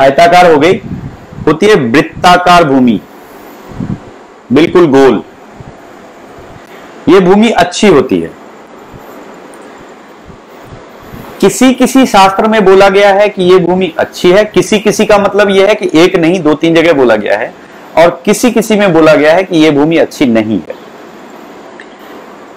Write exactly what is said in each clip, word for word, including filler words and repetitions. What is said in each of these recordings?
आयताकार हो गई, होती है वृत्ताकार भूमि, बिल्कुल गोल। ये भूमि अच्छी होती है। किसी किसी शास्त्र में बोला गया है कि यह भूमि अच्छी है, किसी किसी का मतलब यह है कि एक नहीं दो तीन जगह बोला गया है, और किसी किसी में बोला गया है कि यह भूमि अच्छी नहीं है।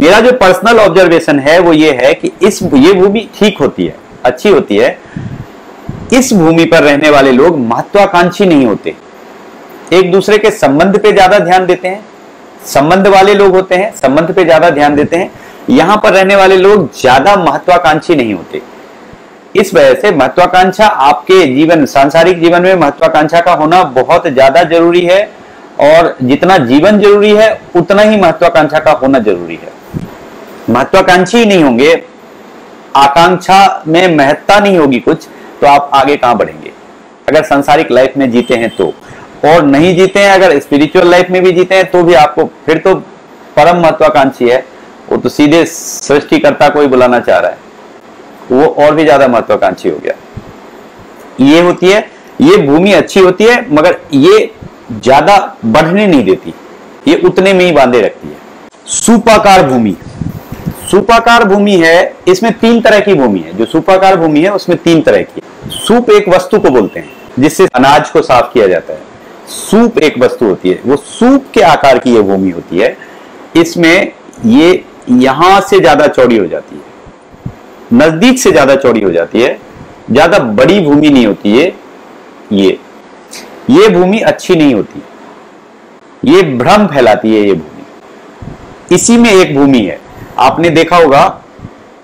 मेरा जो पर्सनल ऑब्जर्वेशन है वो ये है कि इस ये भूमि ठीक होती है, अच्छी होती है। इस भूमि पर रहने वाले लोग महत्वाकांक्षी नहीं होते, एक दूसरे के संबंध पे ज्यादा ध्यान देते हैं, संबंध वाले लोग होते हैं, संबंध पे ज्यादा ध्यान देते हैं। यहां पर रहने वाले लोग ज्यादा महत्वाकांक्षी नहीं होते। इस वजह से महत्वाकांक्षा आपके जीवन, सांसारिक जीवन में महत्वाकांक्षा का होना बहुत ज्यादा जरूरी है, और जितना जीवन जरूरी है उतना ही महत्वाकांक्षा का होना जरूरी है। महत्वाकांक्षी नहीं होंगे, आकांक्षा में महत्ता नहीं होगी कुछ, तो आप आगे कहां बढ़ेंगे अगर सांसारिक लाइफ में जीते हैं तो। और नहीं जीते हैं, अगर स्पिरिचुअल लाइफ में भी जीते हैं तो भी आपको फिर तो परम महत्वाकांक्षी है, वो तो सीधे सृष्टिकर्ता को ही बुलाना चाह रहा है, वो और भी ज्यादा महत्वाकांक्षी हो गया। ये होती है, ये भूमि अच्छी होती है, मगर ये ज्यादा बढ़ने नहीं देती, ये उतने में ही बांधे रखती है। सूपाकार भूमि, सूपाकार भूमि है, इसमें तीन तरह की भूमि है। जो सूपाकार भूमि है उसमें तीन तरह की। सूप एक वस्तु को बोलते हैं जिससे अनाज को साफ किया जाता है। सूप एक वस्तु होती है, वो सूप के आकार की यह भूमि होती है। इसमें ये यहां से ज्यादा चौड़ी हो जाती है, नजदीक से ज्यादा चौड़ी हो जाती है, ज्यादा बड़ी भूमि नहीं होती है। ये ये भूमि अच्छी नहीं होती, ये भ्रम फैलाती है ये भूमि। इसी में एक भूमि है, आपने देखा होगा,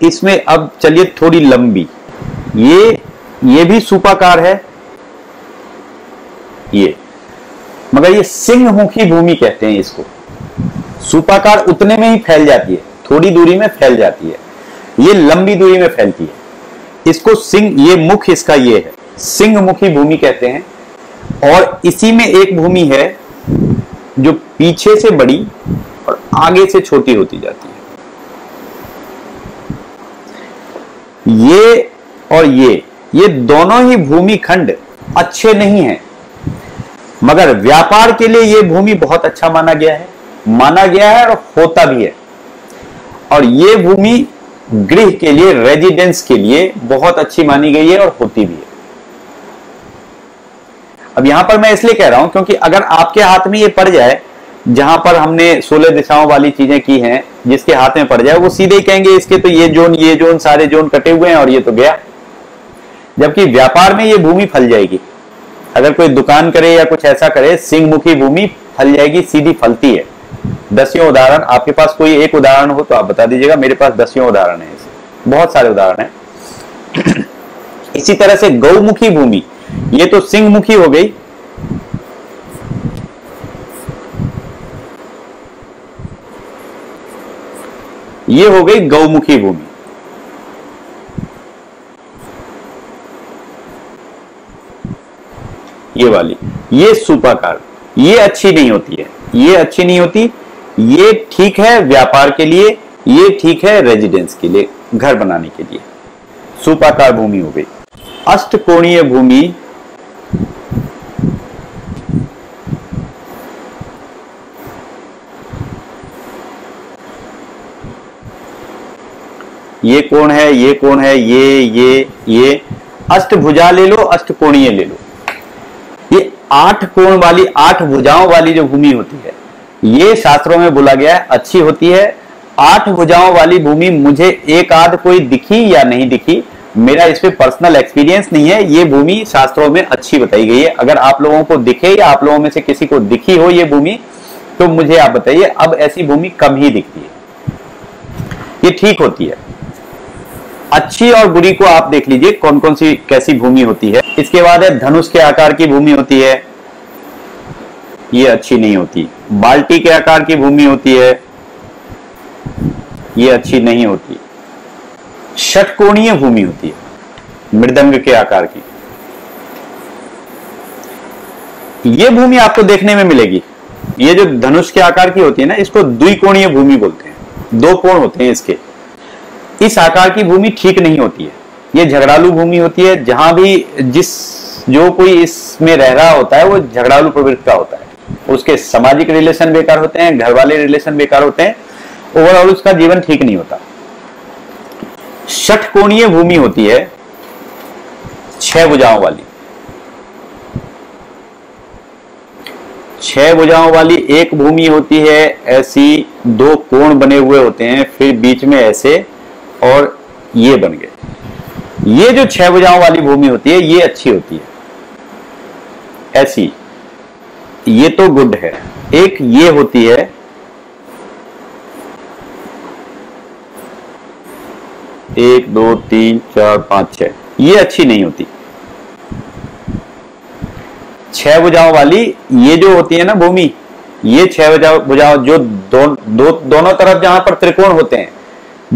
इसमें अब चलिए थोड़ी लंबी, ये ये भी सूपाकार है ये, मगर ये सिंहमुखी भूमि कहते हैं इसको। सूपाकार उतने में ही फैल जाती है, थोड़ी दूरी में फैल जाती है, ये लंबी दूरी में फैलती है। इसको सिंह, ये मुख इसका ये है, सिंहमुखी भूमि कहते हैं। और इसी में एक भूमि है जो पीछे से बड़ी और आगे से छोटी होती जाती है। ये और ये ये दोनों ही भूमि खंड अच्छे नहीं हैं, मगर व्यापार के लिए ये भूमि बहुत अच्छा माना गया है, माना गया है और होता भी है। और ये भूमि गृह के लिए, रेजिडेंस के लिए बहुत अच्छी मानी गई है और होती भी है। अब यहां पर मैं इसलिए कह रहा हूं क्योंकि अगर आपके हाथ में ये पड़ जाए, जहां पर हमने सोलह दिशाओं वाली चीजें की हैं, जिसके हाथ में पड़ जाए वो सीधे कहेंगे इसके तो ये जोन, ये जोन, सारे जोन कटे हुए हैं और ये तो गया। जबकि व्यापार में ये भूमि फल जाएगी, अगर कोई दुकान करे या कुछ ऐसा करे, सिंहमुखी भूमि फल जाएगी, सीधी फलती है। दसियों उदाहरण, आपके पास कोई एक उदाहरण हो तो आप बता दीजिएगा, मेरे पास दसियों उदाहरण है, बहुत सारे उदाहरण है। इसी तरह से गौमुखी भूमि, ये तो सिंहमुखी हो गई, ये हो गई गौमुखी भूमि। ये वाली, ये सूपाकार, ये अच्छी नहीं होती है, ये अच्छी नहीं होती। ये ठीक है व्यापार के लिए, ये ठीक है रेजिडेंस के लिए, घर बनाने के लिए, सूपाकार भूमि हो गई। अष्टकोणीय भूमि, ये कोण है, ये कोण है, ये ये ये अष्टभुजा ले लो, अष्टकोणीय ले लो। ये आठ कोण वाली, आठ भुजाओं वाली जो भूमि होती है, ये शास्त्रों में बोला गया है अच्छी होती है। आठ भुजाओं वाली भूमि मुझे एक आध कोई दिखी या नहीं दिखी, मेरा इस पे पर्सनल एक्सपीरियंस नहीं है। ये भूमि शास्त्रों में अच्छी बताई गई है। अगर आप लोगों को दिखे या आप लोगों में से किसी को दिखी हो ये भूमि, तो मुझे आप बताइए। अब ऐसी भूमि कम ही दिखती है, ये ठीक होती है। अच्छी और बुरी को आप देख लीजिए कौन कौन सी कैसी भूमि होती है। इसके बाद है धनुष के आकार की भूमि होती है, ये अच्छी नहीं होती। बाल्टी के आकार की भूमि होती है, ये अच्छी नहीं होती। षटकोणीय भूमि होती है, मृदंग के आकार की। ये भूमि आपको देखने में मिलेगी, ये जो धनुष के आकार की होती है ना, इसको द्विकोणीय भूमि बोलते हैं, दो कोण होते हैं इसके। इस आकार की भूमि ठीक नहीं होती है, ये झगड़ालू भूमि होती है। जहां भी जिस जो कोई इसमें रह रहा होता है वो झगड़ालू प्रवृत्ति का होता है, उसके सामाजिक रिलेशन बेकार होते हैं, घर वाले रिलेशन बेकार होते हैं, ओवरऑल उसका जीवन ठीक नहीं होता। षटकोणीय भूमि होती है छह भुजाओं वाली, छह भुजाओं वाली एक भूमि होती है, ऐसी दो कोण बने हुए होते हैं, फिर बीच में ऐसे और ये बन गए। ये जो छह भुजाओं वाली भूमि होती है ये अच्छी होती है, ऐसी ये तो गुड है। एक ये होती है, एक दो तीन चार पांच छह, ये अच्छी नहीं होती। छह भुजाओं वाली ये जो होती है ना भूमि, ये छह भुजाओं जो दो, दो, दोनों तरफ जहां पर त्रिकोण होते हैं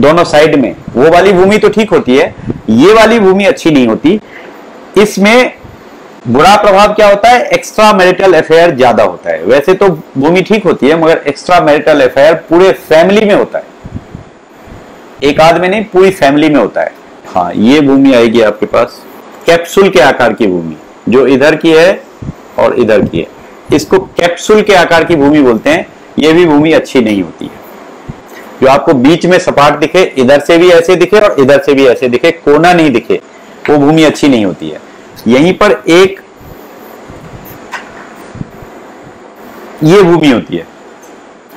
दोनों साइड में, वो वाली भूमि तो ठीक होती है, ये वाली भूमि अच्छी नहीं होती। इसमें बुरा प्रभाव क्या होता है, एक्स्ट्रा मैरिटल अफेयर ज्यादा होता है। वैसे तो भूमि ठीक होती है मगर एक्स्ट्रा मैरिटल अफेयर पूरे फैमिली में होता है, एक आदमी नहीं पूरी फैमिली में होता है। हाँ, ये भूमि आएगी आपके पास कैप्सूल के आकार की भूमि, जो इधर की है और इधर की है, इसको कैप्सूल के आकार की भूमि बोलते हैं। यह भी भूमि अच्छी नहीं होती है। जो आपको बीच में सपाट दिखे, इधर से भी ऐसे दिखे और इधर से भी ऐसे दिखे, कोना नहीं दिखे, वो भूमि अच्छी नहीं होती है। यहीं पर एक ये भूमि होती है,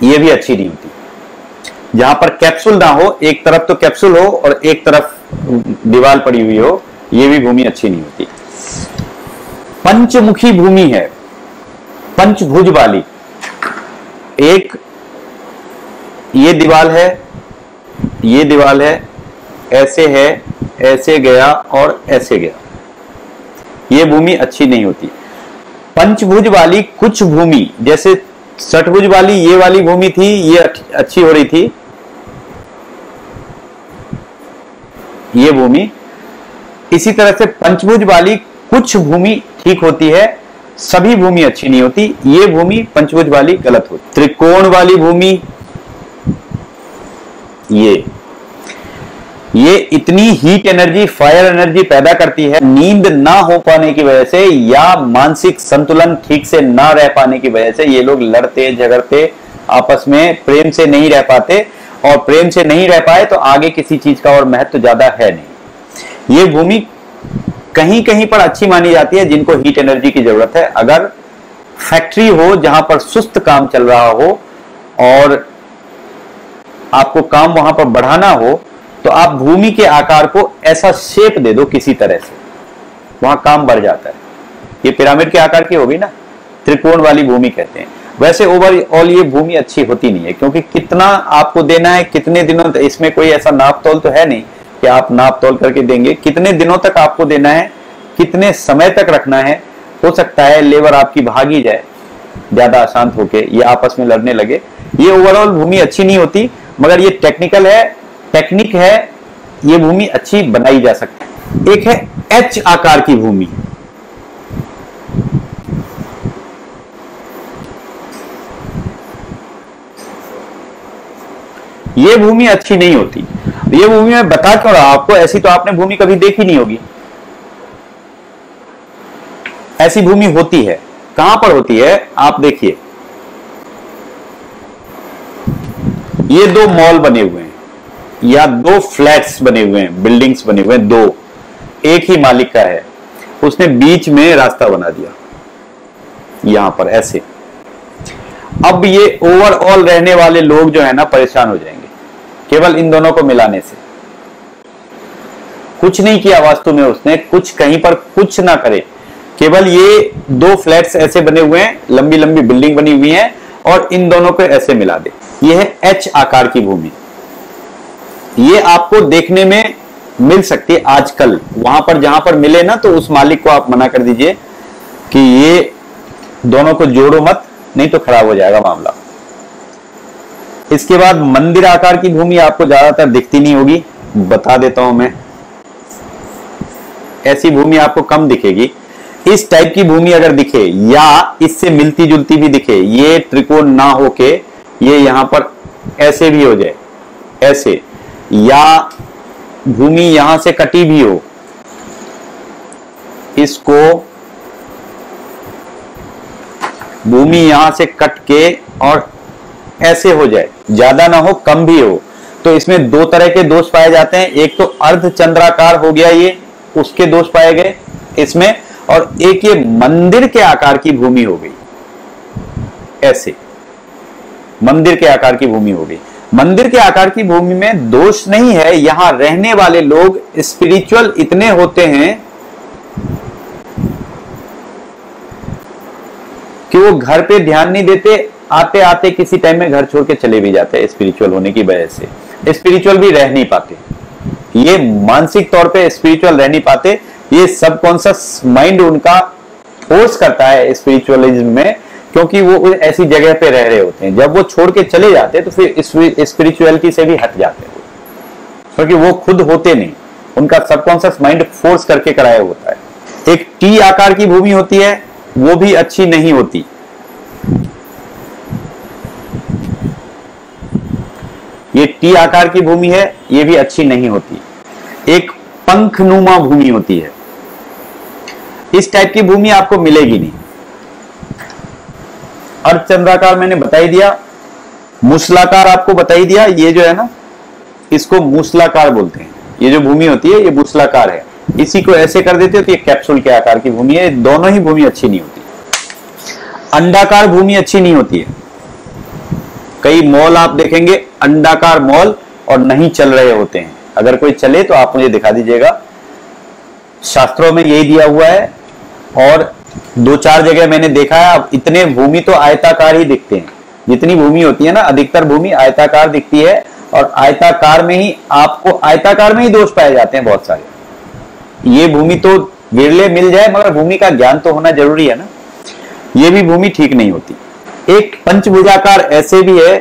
ये भी अच्छी नहीं होती। जहां पर कैप्सूल ना हो, एक तरफ तो कैप्सूल हो और एक तरफ दीवार पड़ी हुई हो, यह भी भूमि अच्छी नहीं होती। पंचमुखी भूमि है, पंचभुज वाली, एक ये दीवार है, ये दीवार है, ऐसे है, ऐसे गया और ऐसे गया, ये भूमि अच्छी नहीं होती। पंचभुज वाली कुछ भूमि, जैसे षटभुज वाली ये वाली भूमि थी, ये अच्छी हो रही थी, ये भूमि। इसी तरह से पंचभुज वाली कुछ भूमि ठीक होती है, सभी भूमि अच्छी नहीं होती। ये भूमि पंचभुज वाली गलत होती। त्रिकोण वाली भूमि ये ये इतनी हीट एनर्जी, फायर एनर्जी पैदा करती है, नींद ना हो पाने की वजह से या मानसिक संतुलन ठीक से ना रह पाने की वजह से ये लोग लड़ते झगड़ते, आपस में प्रेम से नहीं रह पाते, और प्रेम से नहीं रह पाए तो आगे किसी चीज का और महत्व ज्यादा है नहीं। ये भूमि कहीं कहीं पर अच्छी मानी जाती है जिनको हीट एनर्जी की जरूरत है। अगर फैक्ट्री हो जहां पर सुस्त काम चल रहा हो और आपको काम वहां पर बढ़ाना हो तो आप भूमि के आकार को ऐसा शेप दे दो किसी तरह से, वहां काम बढ़ जाता है। ये पिरामिड के आकार की होगी ना, त्रिकोण वाली भूमि कहते हैं। वैसे ओवरऑल ये भूमि अच्छी होती नहीं है, क्योंकि कितना आपको देना है, कितने दिनों तक, इसमें कोई ऐसा नाप तोल तो है नहीं कि आप नाप तोल करके देंगे। कितने दिनों तक आपको देना है, कितने समय तक रखना है, हो सकता है लेबर आपकी भागी जाए ज्यादा अशांत होके या आपस में लड़ने लगे। ये ओवरऑल भूमि अच्छी नहीं होती, मगर ये टेक्निकल है, टेक्निक है, ये भूमि अच्छी बनाई जा सकती है। एक है एच आकार की भूमि, ये भूमि अच्छी नहीं होती। ये भूमि मैं बता क्यों रहा आपको, ऐसी तो आपने भूमि कभी देखी नहीं होगी। ऐसी भूमि होती है, कहां पर होती है आप देखिए, ये दो मॉल बने हुए हैं या दो फ्लैट्स बने हुए हैं, बिल्डिंग्स बने हुए हैं, दो, एक ही मालिक का है, उसने बीच में रास्ता बना दिया यहां पर ऐसे। अब ये ओवरऑल रहने वाले लोग जो है ना परेशान हो जाएंगे केवल इन दोनों को मिलाने से। कुछ नहीं किया वास्तु में उसने, कुछ कहीं पर कुछ ना करे, केवल ये दो फ्लैट्स ऐसे बने हुए हैं, लंबी लंबी बिल्डिंग बनी हुई है, और इन दोनों को ऐसे मिला दे। ये है एच आकार की भूमि। ये आपको देखने में मिल सकती है आजकल, वहां पर जहां पर मिले ना तो उस मालिक को आप मना कर दीजिए कि ये दोनों को जोड़ो मत, नहीं तो खराब हो जाएगा मामला। इसके बाद मंदिर आकार की भूमि आपको ज्यादातर दिखती नहीं होगी, बता देता हूं मैं, ऐसी भूमि आपको कम दिखेगी। इस टाइप की भूमि अगर दिखे या इससे मिलती जुलती भी दिखे, ये त्रिकोण ना होके ये यहां पर ऐसे भी हो जाए, ऐसे, या भूमि यहां से कटी भी हो, इसको भूमि यहाँ से कट के और ऐसे हो जाए, ज्यादा ना हो कम भी हो। तो इसमें दो तरह के दोष पाए जाते हैं, एक तो अर्ध चंद्राकार हो गया ये, उसके दोष पाए गए इसमें, और एक ये मंदिर के आकार की भूमि हो गई, ऐसे मंदिर के आकार की भूमि हो गई। मंदिर के आकार की भूमि में दोष नहीं है, यहां रहने वाले लोग स्पिरिचुअल इतने होते हैं कि वो घर पे ध्यान नहीं देते, आते आते किसी टाइम में घर छोड़ के चले भी जाते हैं स्पिरिचुअल होने की वजह से। स्पिरिचुअल भी रह नहीं पाते, ये मानसिक तौर पे स्पिरिचुअल रह नहीं पाते, ये सबकॉन्शियस माइंड उनका फोर्स करता है स्पिरिचुअलिज्म में, क्योंकि वो ऐसी जगह पे रह रहे होते हैं। जब वो छोड़ के चले जाते हैं तो फिर स्पिरिचुअलिटी से भी हट जाते हैं, क्योंकि वो खुद होते नहीं, उनका सबकॉन्शियस माइंड फोर्स करके कराया होता है। एक टी आकार की भूमि होती है, वो भी अच्छी नहीं होती। ये टी आकार की भूमि है, ये भी अच्छी नहीं होती। एक पंखनुमा भूमि होती है, इस टाइप की भूमि आपको मिलेगी नहीं। अर्धचंद्राकार मैंने बताई दिया, मूसलाकार आपको बताई दिया, ये जो है ना इसको मूसलाकार बोलते हैं, ये जो भूमि होती है ये मूसलाकार है। इसी को ऐसे कर देते हो तो ये कैप्सूल के आकार की भूमि है। दोनों ही भूमि अच्छी नहीं होती। अंडाकार भूमि अच्छी नहीं होती है। कई मॉल आप देखेंगे अंडाकार मॉल और नहीं चल रहे होते हैं। अगर कोई चले तो आप मुझे दिखा दीजिएगा, शास्त्रों में यही दिया हुआ है और दो चार जगह मैंने देखा है। अब इतने भूमि तो आयताकार ही दिखते हैं, जितनी भूमि होती है ना अधिकतर भूमि आयताकार दिखती है, और आयताकार में ही आपको आयताकार में ही दोष पाए जाते हैं बहुत सारे। ये भूमि तो विरले मिल जाए, मगर भूमि का ज्ञान तो होना जरूरी है ना। ये भी भूमि ठीक नहीं होती। एक पंचभुजाकार ऐसे भी है,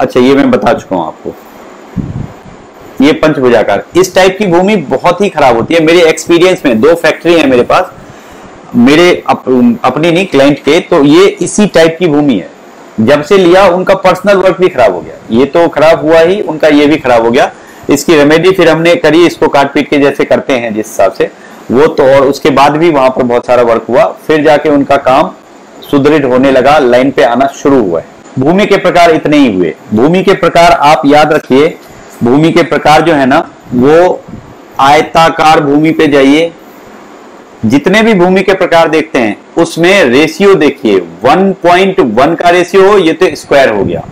अच्छा ये मैं बता चुका हूं आपको, ये पंचभुजाकार। इस टाइप की भूमि बहुत ही खराब होती है। मेरे एक्सपीरियंस में दो फैक्ट्री है मेरे पास, मेरे अप, अपने नहीं क्लाइंट के, तो ये इसी टाइप की भूमि है। जब से लिया उनका पर्सनल वर्क भी खराब हो गया, ये तो खराब हुआ ही, उनका ये भी खराब हो गया। इसकी रेमेडी फिर हमने करी, इसको काट पीट के जैसे करते हैं जिस हिसाब से वो, तो और उसके बाद भी वहां पर बहुत सारा वर्क हुआ, फिर जाके उनका काम सुदृढ़ होने लगा, लाइन पे आना शुरू हुआ है। भूमि के प्रकार इतने ही हुए। भूमि के प्रकार आप याद रखिए, भूमि के प्रकार जो है ना वो आयताकार भूमि पे जाइए। जितने भी भूमि के प्रकार देखते हैं उसमें रेशियो देखिए, वन पॉइंट वन का रेशियो हो, ये तो स्क्वायर हो गया,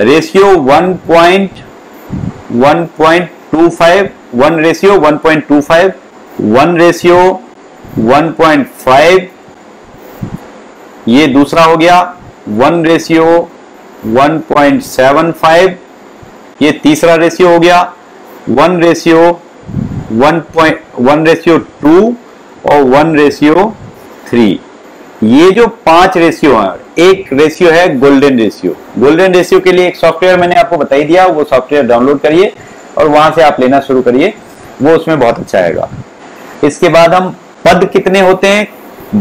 ratio one point one point two five, one ratio one point two five, one ratio one point five, ये दूसरा हो गया, one ratio one point seven five, ये तीसरा रेशियो हो गया, one ratio one ratio two और वन रेशियो थ्री। ये जो पांच रेशियो है, एक रेशियो है गोल्डन रेशियो। गोल्डन रेशियो के लिए एक सॉफ्टवेयर मैंने आपको बता ही दिया, वो सॉफ्टवेयर डाउनलोड करिए और वहां से आप लेना शुरू करिए, वो उसमें बहुत अच्छा आएगा। इसके बाद हम पद कितने होते हैं,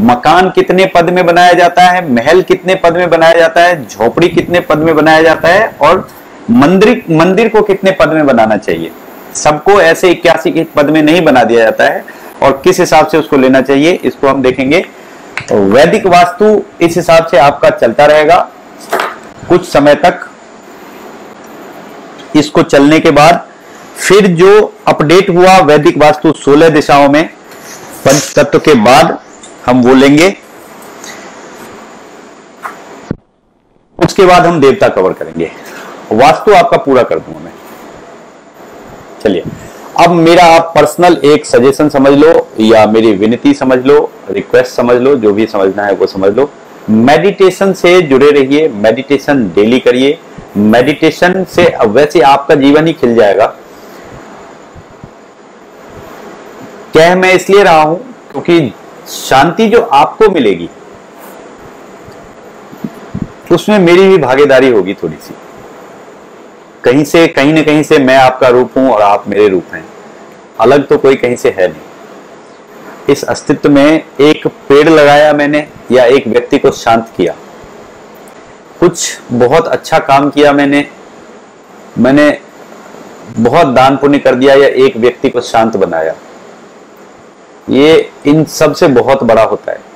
मकान कितने पद में बनाया जाता है, महल कितने पद में बनाया जाता है, झोपड़ी कितने पद में बनाया जाता है, और मंदिर मंदिर को कितने पद में बनाना चाहिए। सबको ऐसे इक्यासी के पद में नहीं बना दिया जाता है, और किस हिसाब से उसको लेना चाहिए इसको हम देखेंगे। वैदिक वास्तु इस हिसाब से आपका चलता रहेगा कुछ समय तक। इसको चलने के बाद फिर जो अपडेट हुआ वैदिक वास्तु सोलह दिशाओं में पंच तत्व के बाद हम वो लेंगे, उसके बाद हम देवता कवर करेंगे। वास्तु आपका पूरा कर दूंगा मैं। चलिए, अब मेरा आप पर्सनल एक सजेशन समझ लो, या मेरी विनती समझ लो, रिक्वेस्ट समझ लो, जो भी समझना है वो समझ लो। मेडिटेशन से जुड़े रहिए, मेडिटेशन डेली करिए, मेडिटेशन से वैसे आपका जीवन ही खिल जाएगा। कह मैं इसलिए रहा हूं क्योंकि शांति जो आपको मिलेगी उसमें मेरी भी भागीदारी होगी थोड़ी सी, कहीं से कहीं ना कहीं से मैं आपका रूप हूं और आप मेरे रूप हैं, अलग तो कोई कहीं से है नहीं। इस अस्तित्व में एक पेड़ लगाया मैंने, या एक व्यक्ति को शांत किया, कुछ बहुत अच्छा काम किया मैंने, मैंने बहुत दान पुण्य कर दिया, या एक व्यक्ति को शांत बनाया, ये इन सब से बहुत बड़ा होता है।